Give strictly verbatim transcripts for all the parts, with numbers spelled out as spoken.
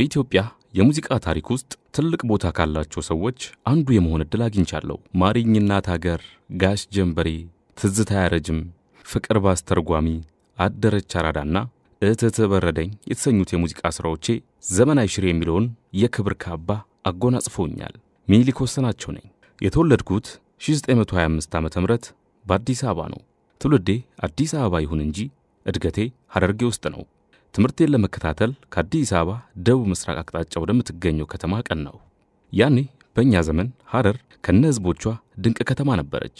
በኢትዮጵያ የሙዚቃ ታሪክ ውስጥ ትልቅ ቦታ ካላቸው ሰዎች አንዱ የመሆን እድል አግኝቻለሁ። ማሪኝናት ሀገር ጋሽ ጀምበሬ ትዝታ ያረጅም ፍቅር ባስተርጓሚ አደረች አራዳና እተተ በረደኝ የተሰኙት የሙዚቃ ስራዎቼ ዘመናዊ ሽሬ የሚለውን የክብር ካባ አጎናጽፎኛል። ሚሊኮሰናቸው ነኝ። የተወለድኩት ሺህ ዘጠኝ መቶ ሃያ አምስት ዓመተ ምህረት በአዲስ አበባ ነው። ትውልዴ አዲስ አበባ ይሁን እንጂ እድገቴ ሀረርጌ ውስጥ ነው። ትምርቴን ለመከታተል ከአዲስ አበባ ደቡብ ምስራቅ አቅጣጫ ወደምትገኘው ከተማ ቀናው። ያኔ በእኛ ዘመን ሀረር ከነህዝቦቿ ድንቅ ከተማ ነበረች።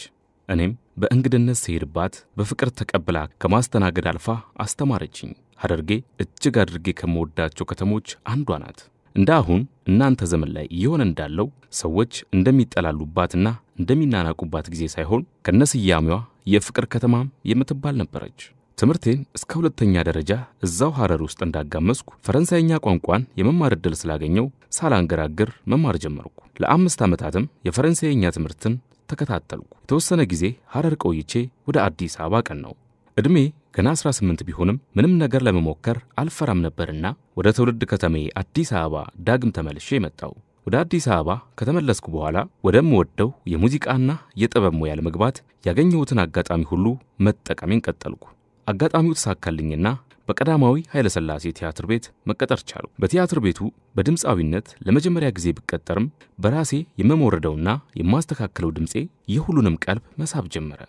እኔም በእንግድነት ሲሄድባት በፍቅር ተቀበላ ከማስተናገድ አልፋ አስተማረችኝ። ሀረርጌ እጅግ አድርጌ ከመወዳቸው ከተሞች አንዷ ናት። እንዳሁን እናንተ ዘመን ላይ ይሆን እንዳለው ሰዎች እንደሚጠላሉባትና እንደሚናናቁባት ጊዜ ሳይሆን ከነስያሚዋ የፍቅር ከተማም የምትባል ነበረች። ትምርቴን እስከ ሁለተኛ ደረጃ እዛው ሀረር ውስጥ እንዳጋመስኩ ፈረንሳይኛ ቋንቋን የመማር ዕድል ስላገኘው ሳላንገራግር መማር ጀመርኩ። ለአምስት ዓመታትም የፈረንሳይኛ ትምርትን ተከታተልኩ። የተወሰነ ጊዜ ሀረር ቆይቼ ወደ አዲስ አበባ ቀናው። እድሜ ገና አስራ ስምንት ቢሆንም ምንም ነገር ለመሞከር አልፈራም ነበርና ወደ ትውልድ ከተማዬ አዲስ አበባ ዳግም ተመልሼ መጣው። ወደ አዲስ አበባ ከተመለስኩ በኋላ ወደምወደው የሙዚቃና የጥበብ ሙያ ለመግባት ያገኘሁትን አጋጣሚ ሁሉ መጠቀሜን ቀጠልኩ። አጋጣሚው ተሳካልኝና በቀዳማዊ ኃይለ ሥላሴ ቲያትር ቤት መቀጠር ቻልኩ። በቲያትር ቤቱ በድምጻዊነት ለመጀመሪያ ጊዜ ብቀጠርም በራሴ የመመወረደውና የማስተካከለው ድምጼ የሁሉንም ቀልብ መሳብ ጀመረ።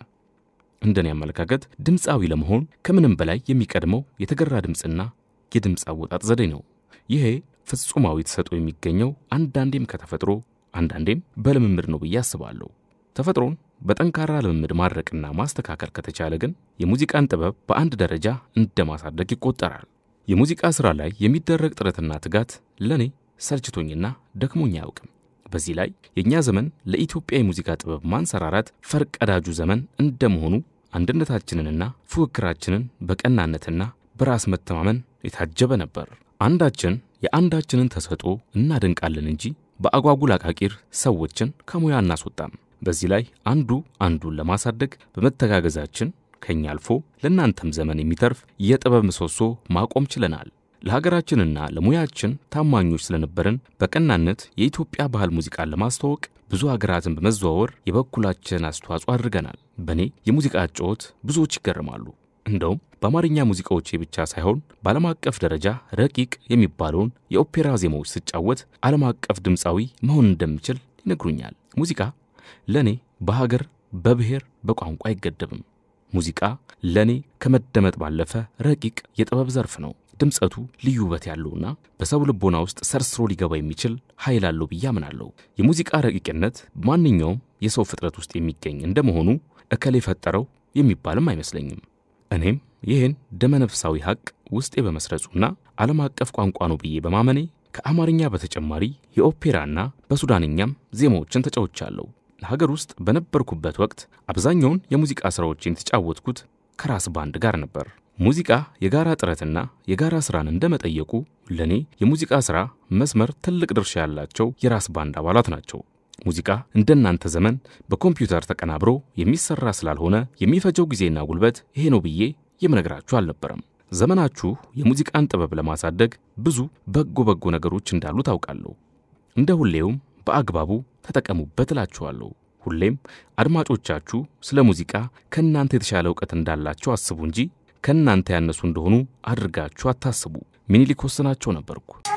እንደኔ አመለካከት ድምጻዊ ለመሆን ከምንም በላይ የሚቀድመው የተገራ ድምጽና የድምጽ አወጣጥ ዘዴ ነው። ይሄ ፍጹማዊ ተሰጥኦ የሚገኘው አንዳንዴም ከተፈጥሮ አንዳንዴም በልምምድ ነው ብዬ አስባለሁ። ተፈጥሮን በጠንካራ ልምምድ ማድረቅና ማስተካከል ከተቻለ ግን የሙዚቃን ጥበብ በአንድ ደረጃ እንደማሳደግ ይቆጠራል። የሙዚቃ ስራ ላይ የሚደረግ ጥረትና ትጋት ለኔ ሰልችቶኝና ደክሞኝ አያውቅም። በዚህ ላይ የኛ ዘመን ለኢትዮጵያ የሙዚቃ ጥበብ ማንሰራራት ፈርቀዳጁ ዘመን እንደመሆኑ አንድነታችንንና ፉክክራችንን በቀናነትና በራስ መተማመን የታጀበ ነበር። አንዳችን የአንዳችንን ተሰጥኦ እናደንቃለን እንጂ በአጓጉል አቃቂር ሰዎችን ከሙያ እናስወጣም። በዚህ ላይ አንዱ አንዱን ለማሳደግ በመተጋገዛችን ከኛ አልፎ ለናንተም ዘመን የሚተርፍ የጥበብ ምሰሶ ማቆም ችለናል። ለሀገራችንና ለሙያችን ታማኞች ስለነበርን በቀናነት የኢትዮጵያ ባህል ሙዚቃን ለማስተዋወቅ ብዙ ሀገራትን በመዘዋወር የበኩላችን አስተዋጽኦ አድርገናል። በኔ የሙዚቃ ጫወት ብዙዎች ይገርማሉ። እንደውም በአማርኛ ሙዚቃዎቼ ብቻ ሳይሆን በዓለም አቀፍ ደረጃ ረቂቅ የሚባለውን የኦፔራ ዜማዎች ስጫወት ዓለም አቀፍ ድምጻዊ መሆን እንደምችል ይነግሩኛል። ሙዚቃ ለኔ በሀገር በብሔር በቋንቋ አይገደብም። ሙዚቃ ለኔ ከመደመጥ ባለፈ ረቂቅ የጥበብ ዘርፍ ነው። ድምጸቱ ልዩ ውበት ያለውና በሰው ልቦና ውስጥ ሰርሰሮ ሊገባ የሚችል ኃይል አለው ብዬ አምናለሁ። የሙዚቃ ረቂቅነት ማንኛውም የሰው ፍጥረት ውስጥ የሚገኝ እንደመሆኑ እከሌ ፈጠረው የሚባልም አይመስለኝም። እኔም ይሄን ደመነፍሳዊ ሀቅ ውስጤ በመስረጹና ዓለም አቀፍ ቋንቋ ነው ብዬ በማመኔ ከአማርኛ በተጨማሪ የኦፔራና በሱዳንኛም ዜማዎችን ተጫውቻለሁ። ሀገር ውስጥ በነበርኩበት ወቅት አብዛኛውን የሙዚቃ ስራዎችን ተጫወትኩት ከራስ ባንድ ጋር ነበር። ሙዚቃ የጋራ ጥረትና የጋራ ስራን እንደመጠየቁ ለኔ የሙዚቃ ስራ መስመር ትልቅ ድርሻ ያላቸው የራስ ባንድ አባላት ናቸው። ሙዚቃ እንደናንተ ዘመን በኮምፒውተር ተቀናብሮ የሚሰራ ስላልሆነ የሚፈጀው ጊዜና ጉልበት ይሄ ነው ብዬ የምነግራችሁ አልነበረም። ዘመናችሁ የሙዚቃን ጥበብ ለማሳደግ ብዙ በጎ በጎ ነገሮች እንዳሉ ታውቃለሁ። እንደ ሁሌውም በአግባቡ ተጠቀሙበት እላችኋለሁ። ሁሌም አድማጮቻችሁ ስለ ሙዚቃ ከናንተ የተሻለ ዕውቀት እንዳላችሁ አስቡ እንጂ ከናንተ ያነሱ እንደሆኑ አድርጋችሁ አታስቡ። ሚኒሊክ ወሰናቸው ነበርኩ።